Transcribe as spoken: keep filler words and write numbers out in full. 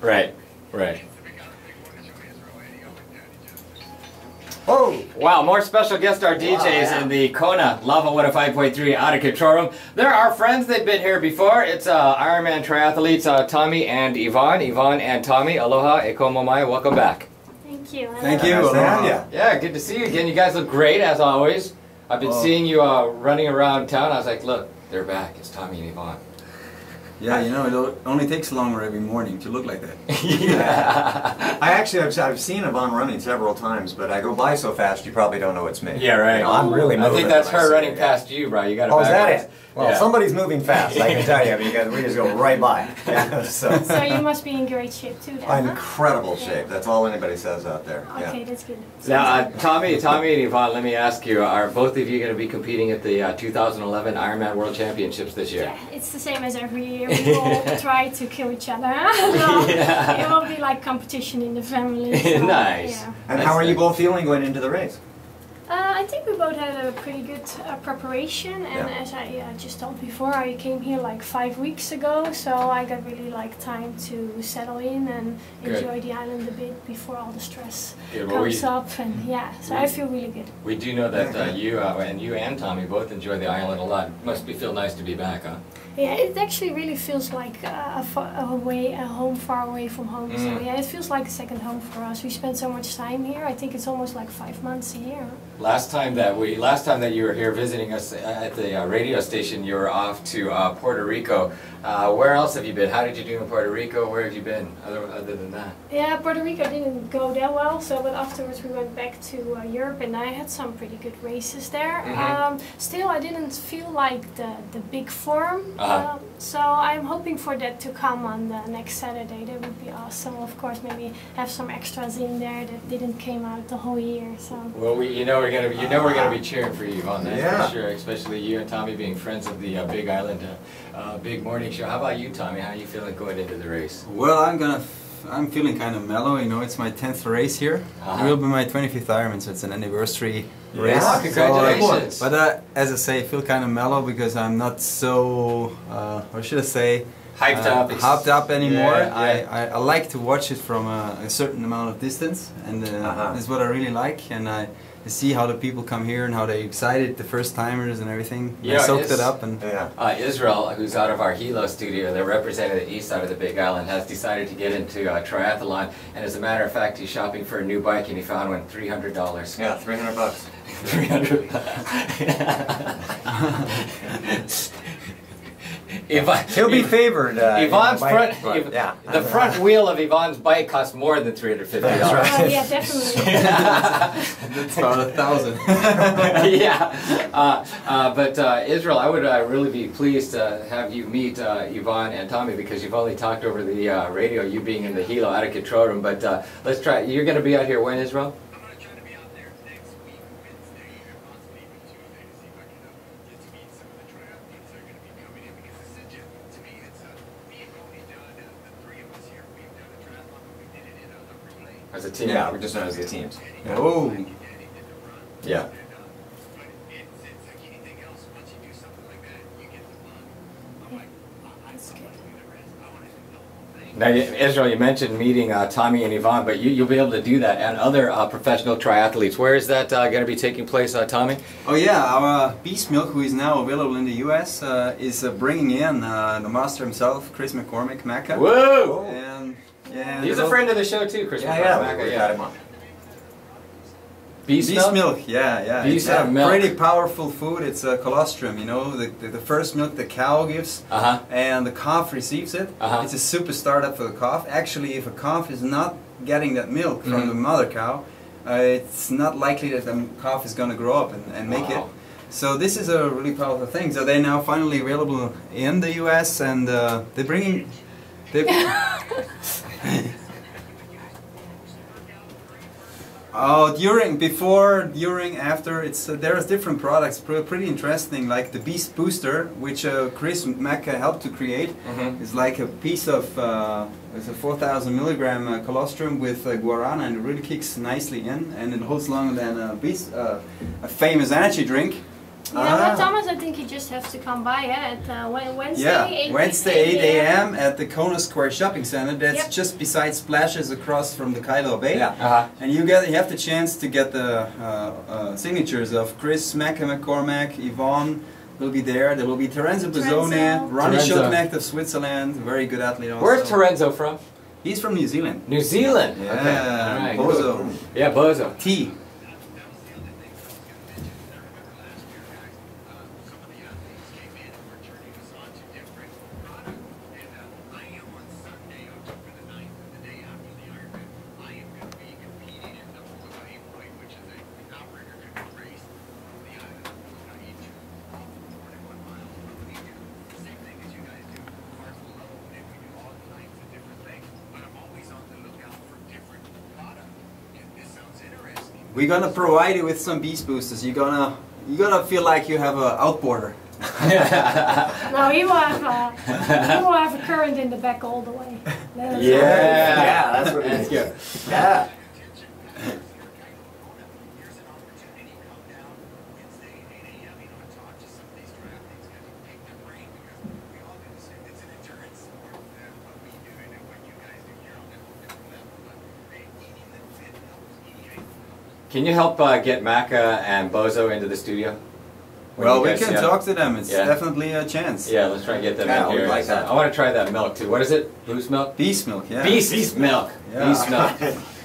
Right, right. Oh, wow, more special guest star D Js wow, yeah. in the Kona Lava Water five point three Out of Control Room. They're our friends. They've been here before. It's uh, Ironman triathletes uh, Tommy and Yvonne. Yvonne and Tommy, aloha e komo mai. Welcome back. Thank you. I Thank you. Nice to have you. Yeah, good to see you again. You guys look great, as always. I've been oh. seeing you uh, running around town. I was like, look, they're back. It's Tommy and Yvonne. Yeah, you know, it only takes longer every morning to look like that. yeah. I actually, I've, I've seen Yvonne running several times, but I go by so fast, you probably don't know it's me. Yeah, right. You know, I'm really moving. I think that's her running past you, right? You got to. Oh, is that it? Well, yeah. somebody's moving fast, I can tell you, because we just go right by. Yeah, so. so you must be in great shape, too, then, Incredible huh? shape. That's all anybody says out there. Okay, yeah. that's good. Now, uh, Tommy, Tommy and Yvonne, let me ask you, are both of you going to be competing at the uh, two thousand eleven Ironman World Championships this year? Yeah, it's the same as every year. We all try to kill each other. no, yeah. It will be like competition in the family. So, nice. Yeah. And nice how are you both feeling going into the race? Uh, I think we both had a pretty good uh, preparation, and yeah. as I uh, just told before, I came here like five weeks ago, so I got really like time to settle in and good. enjoy the island a bit before all the stress yeah, well, comes we, up, and yeah, so we, I feel really good. We do know that uh, you uh, and you and Tommy both enjoy the island a lot. Must be feel nice to be back, huh? Yeah, it actually really feels like a, a way, a home far away from home. Mm. So yeah, it feels like a second home for us. We spend so much time here. I think it's almost like five months a year. Last time that we, last time that you were here visiting us at the uh, radio station, you were off to uh, Puerto Rico. Uh, where else have you been? How did you do in Puerto Rico? Where have you been other, other than that? Yeah, Puerto Rico didn't go that well. So, but afterwards we went back to uh, Europe, and I had some pretty good races there. Mm-hmm. um, still, I didn't feel like the the big form. Uh-huh. um, so I'm hoping for that to come on the next Saturday. That would be awesome. Of course, maybe have some extras in there that didn't came out the whole year. So well, we, you know we're gonna be, you know we're gonna be cheering for you on that yeah. for sure. Especially you and Tommy being friends of the uh, Big Island, uh, uh, Big Morning Show. How about you, Tommy? How are you feeling going into the race? Well, I'm gonna. I'm feeling kind of mellow, you know, it's my tenth race here. Uh-huh. It will be my twenty-fifth Ironman, so it's an anniversary yeah. race. Oh, congratulations. So, but uh, as I say, I feel kind of mellow because I'm not so, uh, or should I say, hyped uh, up hyped up anymore. Yeah, yeah. I, I, I like to watch it from a, a certain amount of distance, and uh, uh-huh. that's what I really like. And I see how the people come here and how they excited the first timers and everything. Yeah, they soaked is, it up. And yeah. uh, Israel, who's out of our Hilo studio, they represented the east side of the Big Island, has decided to get into uh, triathlon. And as a matter of fact, he's shopping for a new bike, and he found one three hundred dollars. Yeah, three hundred bucks. three hundred. Yvonne, he'll be favored. Uh, Yvonne's front, front. Yeah. the front wheel of Yvonne's bike costs more than three hundred fifty dollars. Right. Oh, yeah, definitely. That's about a thousand. yeah, uh, uh, but uh, Israel, I would uh, really be pleased to have you meet uh, Yvonne and Tommy, because you've only talked over the uh, radio. You being in the Hilo Out of Control Room, but uh, let's try. You're going to be out here when, Israel? As a team, yeah, we're just known as the teams. Yeah. Oh, yeah. Now, Israel, you mentioned meeting uh, Tommy and Yvonne, but you, you'll be able to do that and other uh, professional triathletes. Where is that uh, going to be taking place, uh, Tommy? Oh yeah, our uh, Biestmilch, who is now available in the U S, uh, is uh, bringing in uh, the master himself, Chris McCormack, Macca. Whoa! And Yeah, he's a friend of the show too, Chris. Yeah, yeah, we got him on. Beast, Beast milk? milk, yeah, yeah. Beast it's a milk. pretty powerful food. It's a colostrum, you know, the, the, the first milk the cow gives, uh-huh. and the calf receives it. Uh-huh. It's a super startup for the calf. Actually, if a calf is not getting that milk from mm-hmm. the mother cow, uh, it's not likely that the calf is going to grow up and, and make wow. it. So this is a really powerful thing. So they're now finally available in the U S, and uh, they're bringing... They're oh, during, before, during, after, it's uh, there's different products, pr pretty interesting, like the Biest Booster, which uh, Chris Macca helped to create. Mm-hmm. It's like a piece of, uh, it's a four thousand milligram uh, colostrum with uh, guarana, and it really kicks nicely in, and it holds longer than a, beast, uh, a famous energy drink. You know what, Thomas? I think you just have to come by yeah, at uh, Wednesday, yeah. eight Wednesday eight a m at the Kona Square Shopping Center. That's yep. just beside Splashes across from the Kailua Bay. Yeah. Uh-huh. And you get you have the chance to get the uh, uh, signatures of Chris McCormack, Yvonne. Will be there. There will be Terenzo Bozzone, Ronnie Schultenacht of Switzerland, very good athlete also. Where's Terenzo from? He's from New Zealand. New Zealand? Yeah, okay. Right. Bozo. Cool. Yeah, Bozo. T. We're gonna provide you with some Biest Boosters. You're gonna you're gonna feel like you have an outboarder. No, he will have a, he will have a current in the back all the way. That's yeah, yeah, that's what it is. Yeah. Can you help uh, get Macca and Bozo into the studio? When well, we can talk to them. It's yeah. definitely a chance. Yeah, let's try and get them yeah, in here. Like that. I want to try that milk too. What is it? Boost milk? Biestmilch, yeah. Biestmilch. Biestmilch. Yeah. Biestmilch.